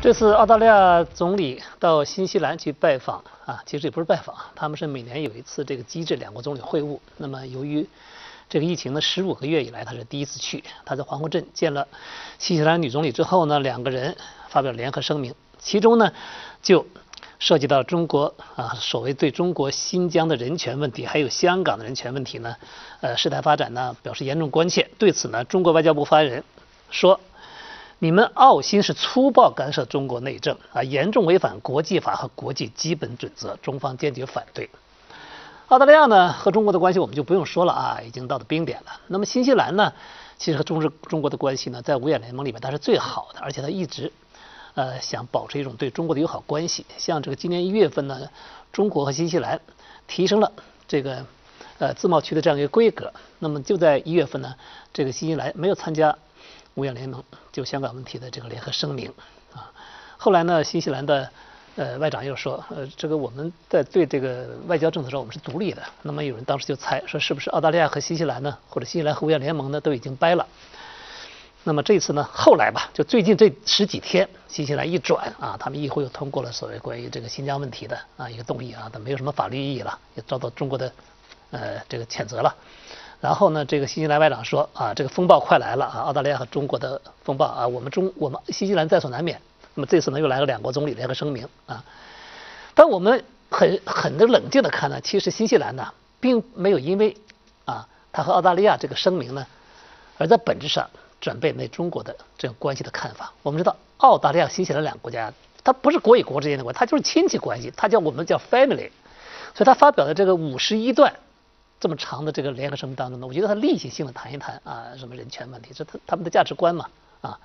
这次澳大利亚总理到新西兰去拜访啊，其实也不是拜访，他们是每年有一次这个机制两国总理会晤。那么由于这个疫情呢，15个月以来他是第一次去，他在皇后镇见了新西兰女总理之后呢，两个人发表联合声明，其中呢就涉及到中国啊，所谓对中国新疆的人权问题，还有香港的人权问题呢，事态发展呢表示严重关切。对此呢，中国外交部发言人说，你们澳新是粗暴干涉中国内政啊，严重违反国际法和国际基本准则，中方坚决反对。澳大利亚呢和中国的关系我们就不用说了啊，已经到了冰点了。那么新西兰呢，其实和中国的关系呢，在五眼联盟里面它是最好的，而且它一直想保持一种对中国的友好关系。像这个今年1月份呢，中国和新西兰提升了这个自贸区的这样一个规格。那么就在1月份呢，这个新西兰没有参加五眼联盟就香港问题的这个联合声明啊。后来呢，新西兰的外长又说，这个我们在对这个外交政策上我们是独立的。那么有人当时就猜说，是不是澳大利亚和新西兰呢，或者新西兰和五眼联盟呢都已经掰了？那么这次呢，后来吧，就最近这10几天，新西兰一转啊，他们议会又通过了所谓关于这个新疆问题的啊一个动议啊，但没有什么法律意义了，也遭到中国的这个谴责了。然后呢，这个新西兰外长说啊，这个风暴快来了啊，澳大利亚和中国的风暴啊，我们新西兰在所难免。那么这次呢，又来了两国总理联合声明啊。但我们很冷静的看呢，其实新西兰呢，并没有因为啊他和澳大利亚这个声明呢，而在本质上转变对中国的这种关系的看法。我们知道，澳大利亚、新西兰两个国家，它不是国与国之间的关系，它就是亲戚关系，它我们叫 family。所以他发表的这个51段。这么长的这个联合声明当中呢，我觉得他例行性的谈一谈啊，什么人权问题，这他们的价值观嘛啊。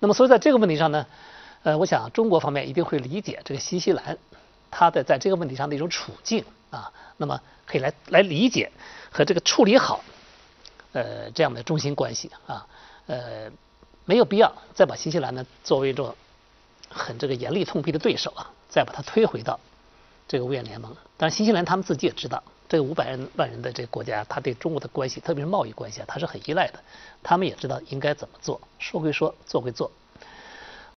那么所以在这个问题上呢，我想中国方面一定会理解这个新西兰他的在这个问题上的一种处境啊，那么可以来理解和这个处理好这样的中心关系啊，没有必要再把新西兰呢作为一种很这个严厉痛批的对手啊，再把它推回到这个五眼联盟。但是新西兰他们自己也知道，这个500万人的这个国家，他对中国的关系，特别是贸易关系啊，他是很依赖的。他们也知道应该怎么做，说归说，做归做，